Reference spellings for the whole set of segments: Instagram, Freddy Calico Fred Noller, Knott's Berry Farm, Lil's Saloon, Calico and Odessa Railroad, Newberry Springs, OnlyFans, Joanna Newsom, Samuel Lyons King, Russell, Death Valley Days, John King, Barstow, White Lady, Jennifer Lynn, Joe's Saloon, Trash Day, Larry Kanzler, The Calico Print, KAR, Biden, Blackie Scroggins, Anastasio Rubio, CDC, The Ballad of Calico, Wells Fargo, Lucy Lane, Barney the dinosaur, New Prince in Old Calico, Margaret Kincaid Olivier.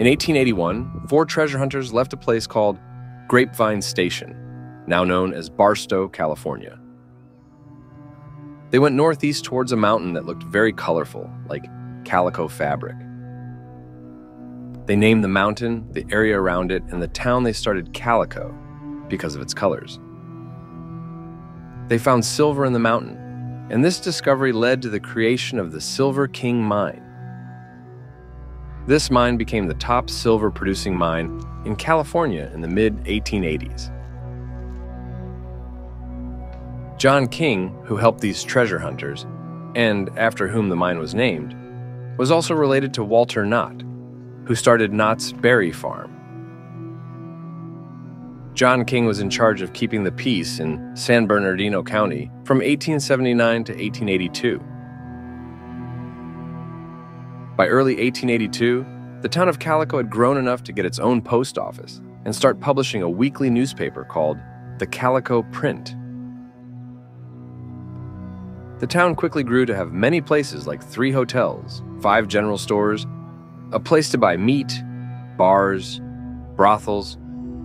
In 1881, four treasure hunters left a place called Grapevine Station, now known as Barstow, California. They went northeast towards a mountain that looked very colorful, like calico fabric. They named the mountain, the area around it, and the town they started Calico because of its colors. They found silver in the mountain, and this discovery led to the creation of the Silver King Mine. This mine became the top silver-producing mine in California in the mid-1880s. John King, who helped these treasure hunters, and after whom the mine was named, was also related to Walter Knott, who started Knott's Berry Farm. John King was in charge of keeping the peace in San Bernardino County from 1879 to 1882. By early 1882, the town of Calico had grown enough to get its own post office and start publishing a weekly newspaper called The Calico Print. The town quickly grew to have many places like 3 hotels, 5 general stores, a place to buy meat, bars, brothels,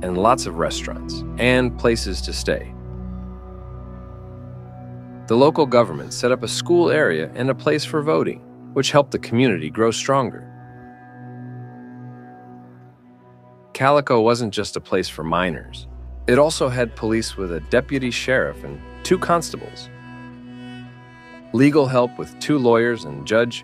and lots of restaurants and places to stay. The local government set up a school area and a place for voting, which helped the community grow stronger. Calico wasn't just a place for miners. It also had police with a deputy sheriff and 2 constables, legal help with 2 lawyers and judge,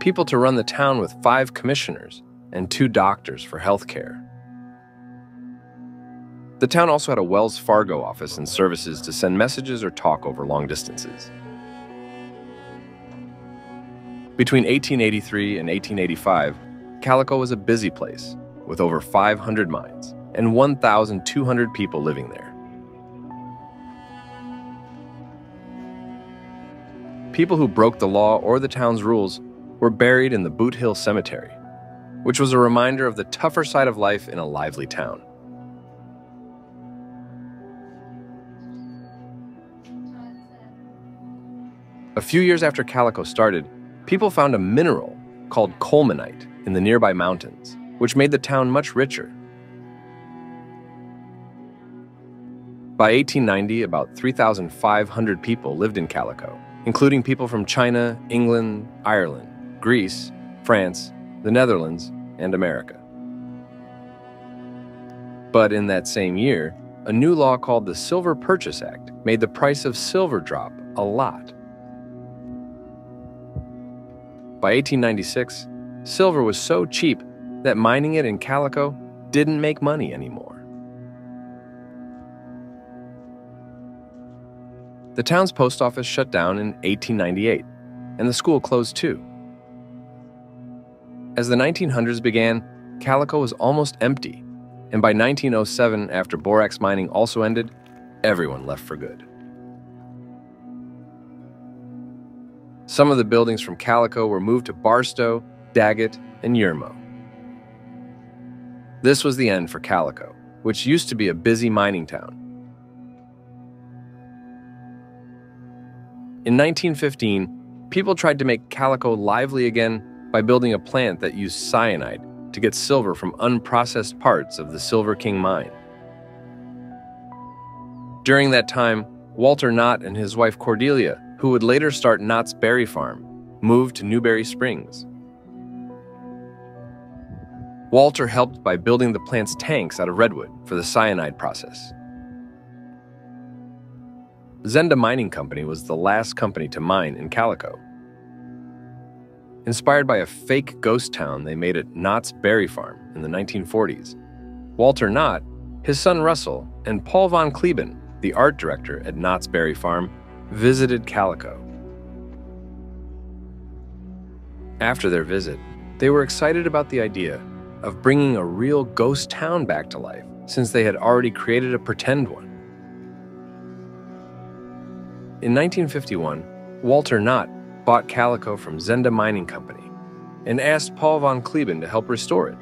people to run the town with 5 commissioners and 2 doctors for health care. The town also had a Wells Fargo office and services to send messages or talk over long distances. Between 1883 and 1885, Calico was a busy place with over 500 mines and 1,200 people living there. People who broke the law or the town's rules were buried in the Boot Hill Cemetery, which was a reminder of the tougher side of life in a lively town. A few years after Calico started, people found a mineral called colemanite in the nearby mountains, which made the town much richer. By 1890, about 3,500 people lived in Calico, including people from China, England, Ireland, Greece, France, the Netherlands, and America. But in that same year, a new law called the Silver Purchase Act made the price of silver drop a lot. By 1896, silver was so cheap that mining it in Calico didn't make money anymore. The town's post office shut down in 1898, and the school closed too. As the 1900s began, Calico was almost empty, and by 1907, after borax mining also ended, everyone left for good. Some of the buildings from Calico were moved to Barstow, Daggett, and Yermo. This was the end for Calico, which used to be a busy mining town. In 1915, people tried to make Calico lively again by building a plant that used cyanide to get silver from unprocessed parts of the Silver King Mine. During that time, Walter Knott and his wife Cordelia, who would later start Knott's Berry Farm, moved to Newberry Springs. Walter helped by building the plant's tanks out of redwood for the cyanide process. Zenda Mining Company was the last company to mine in Calico. Inspired by a fake ghost town they made at Knott's Berry Farm in the 1940s, Walter Knott, his son Russell, and Paul von Kleben, the art director at Knott's Berry Farm, visited Calico. After their visit, they were excited about the idea of bringing a real ghost town back to life, since they had already created a pretend one. In 1951, Walter Knott bought Calico from Zenda Mining Company and asked Paul von Kleben to help restore it,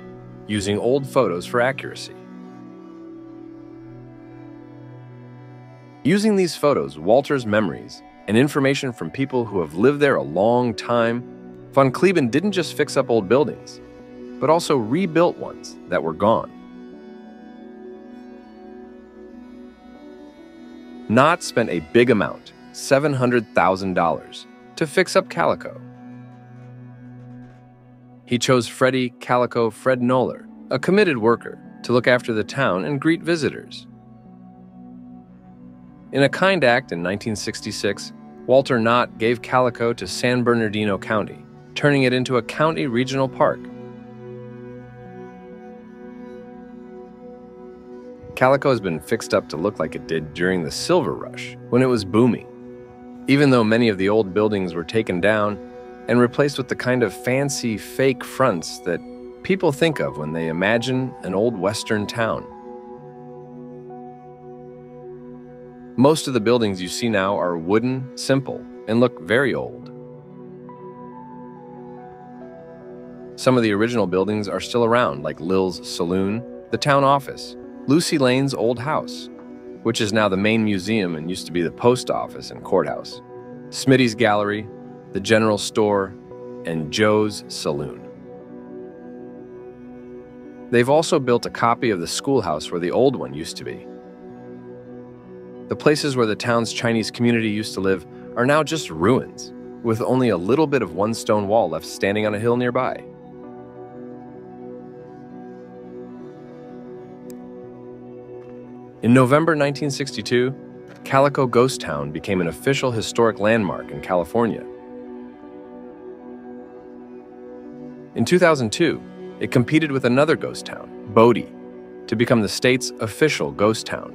using old photos for accuracy. Using these photos, Walter's memories, and information from people who have lived there a long time, von Kleben didn't just fix up old buildings. but also rebuilt ones that were gone. Knott spent a big amount, $700,000, to fix up Calico. He chose Freddy Calico Fred Noller, a committed worker, to look after the town and greet visitors. In a kind act in 1966, Walter Knott gave Calico to San Bernardino County, turning it into a county regional park. Calico has been fixed up to look like it did during the silver rush, when it was booming. Even though many of the old buildings were taken down and replaced with the kind of fancy fake fronts that people think of when they imagine an old western town. Most of the buildings you see now are wooden, simple, and look very old. Some of the original buildings are still around, like Lil's Saloon, the town office, Lucy Lane's old house, which is now the main museum and used to be the post office and courthouse, Smitty's Gallery, the general store, and Joe's Saloon. They've also built a copy of the schoolhouse where the old one used to be. The places where the town's Chinese community used to live are now just ruins, with only a little bit of one stone wall left standing on a hill nearby. In November 1962, Calico Ghost Town became an official historic landmark in California. In 2002, it competed with another ghost town, Bodie, to become the state's official ghost town.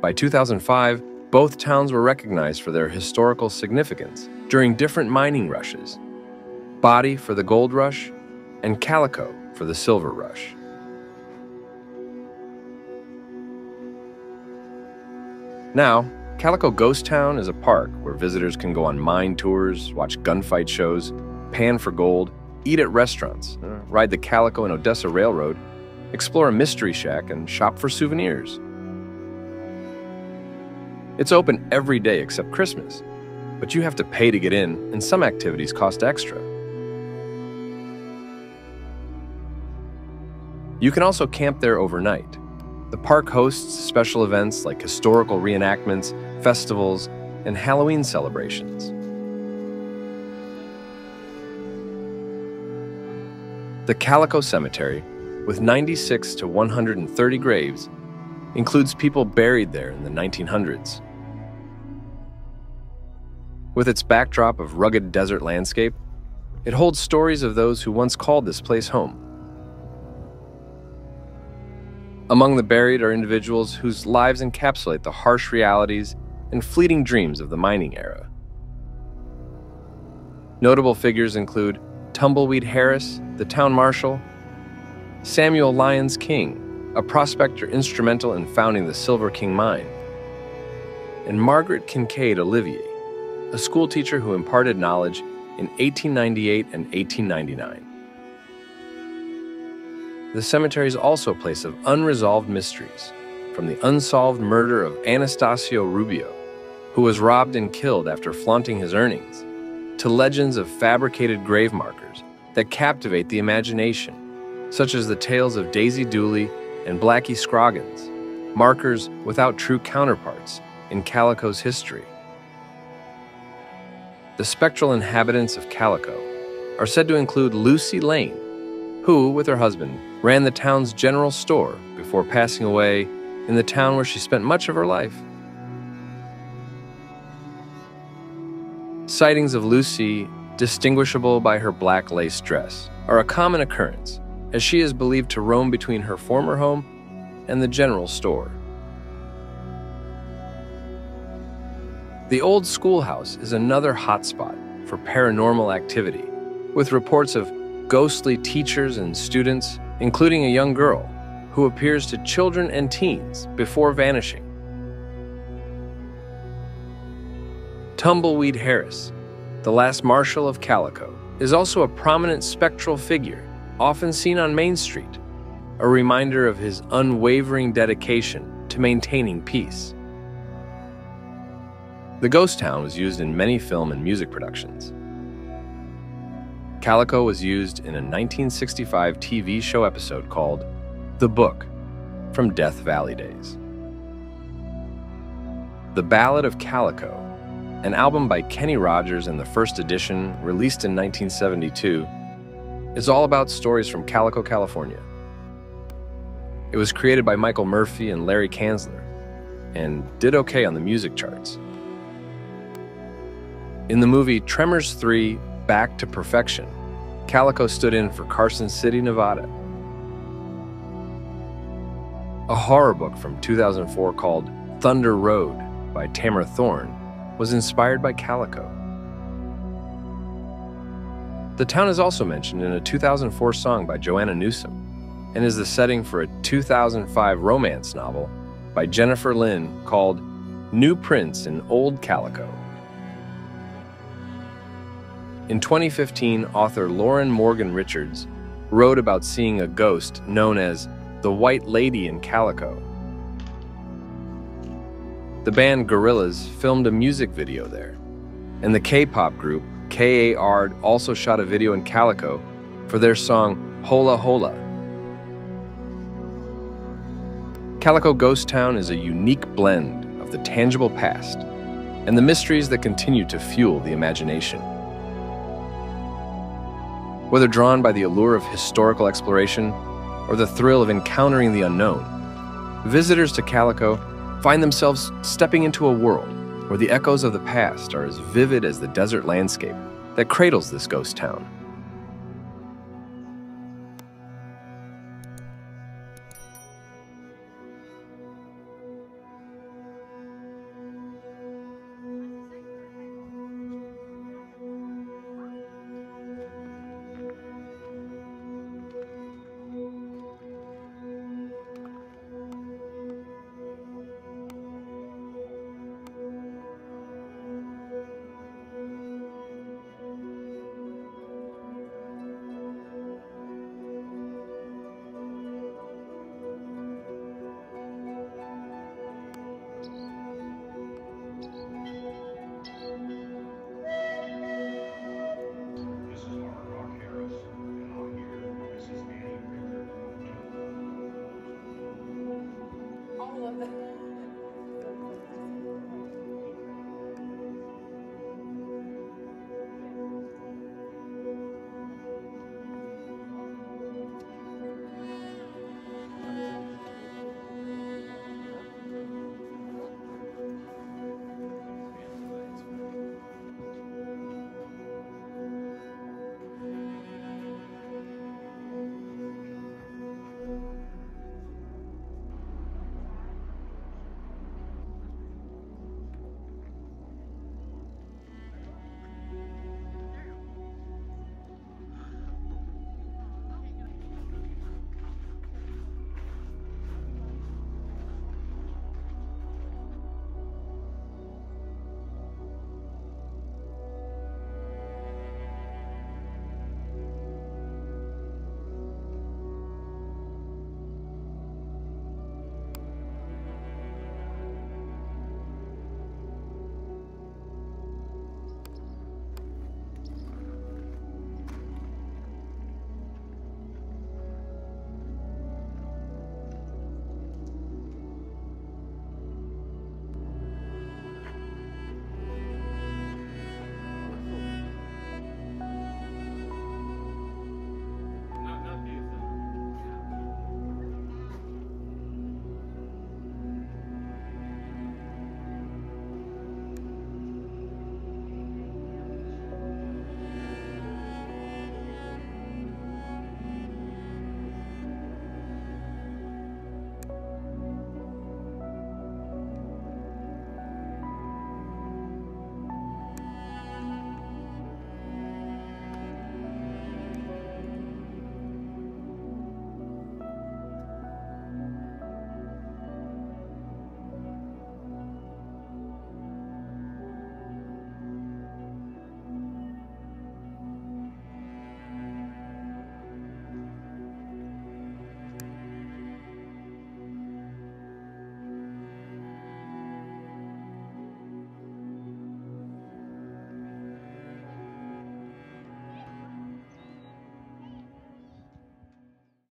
By 2005, both towns were recognized for their historical significance during different mining rushes, Bodie for the gold rush and Calico for the silver rush. Now, Calico Ghost Town is a park where visitors can go on mine tours, watch gunfight shows, pan for gold, eat at restaurants, ride the Calico and Odessa Railroad, explore a mystery shack, and shop for souvenirs. It's open every day except Christmas, but you have to pay to get in, and some activities cost extra. You can also camp there overnight. The park hosts special events like historical reenactments, festivals, and Halloween celebrations. The Calico Cemetery, with 96 to 130 graves, includes people buried there in the 1900s. With its backdrop of rugged desert landscape, it holds stories of those who once called this place home. Among the buried are individuals whose lives encapsulate the harsh realities and fleeting dreams of the mining era. Notable figures include Tumbleweed Harris, the town marshal, Samuel Lyons King, a prospector instrumental in founding the Silver King Mine, and Margaret Kincaid Olivier, a schoolteacher who imparted knowledge in 1898 and 1899. The cemetery is also a place of unresolved mysteries, from the unsolved murder of Anastasio Rubio, who was robbed and killed after flaunting his earnings, to legends of fabricated grave markers that captivate the imagination, such as the tales of Daisy Dooley and Blackie Scroggins, markers without true counterparts in Calico's history. The spectral inhabitants of Calico are said to include Lucy Lane, who, with her husband, ran the town's general store before passing away in the town where she spent much of her life. Sightings of Lucy, distinguishable by her black lace dress, are a common occurrence, as she is believed to roam between her former home and the general store. The old schoolhouse is another hotspot for paranormal activity, with reports of ghostly teachers and students, including a young girl who appears to children and teens before vanishing. Tumbleweed Harris, the last marshal of Calico, is also a prominent spectral figure, often seen on Main Street, a reminder of his unwavering dedication to maintaining peace. The ghost town was used in many film and music productions. Calico was used in a 1965 TV show episode called The Book from Death Valley Days. The Ballad of Calico, an album by Kenny Rogers in the first edition, released in 1972, is all about stories from Calico, California. It was created by Michael Murphy and Larry Kanzler and did okay on the music charts. In the movie Tremors 3, Back to Perfection, Calico stood in for Carson City, Nevada. A horror book from 2004 called Thunder Road by Tamara Thorne was inspired by Calico. The town is also mentioned in a 2004 song by Joanna Newsom and is the setting for a 2005 romance novel by Jennifer Lynn called New Prince in Old Calico. In 2015, author Lauren Morgan Richards wrote about seeing a ghost known as the White Lady in Calico. The band Gorillaz filmed a music video there, and the K-pop group KAR also shot a video in Calico for their song Hola Hola. Calico Ghost Town is a unique blend of the tangible past and the mysteries that continue to fuel the imagination. Whether drawn by the allure of historical exploration or the thrill of encountering the unknown, visitors to Calico find themselves stepping into a world where the echoes of the past are as vivid as the desert landscape that cradles this ghost town.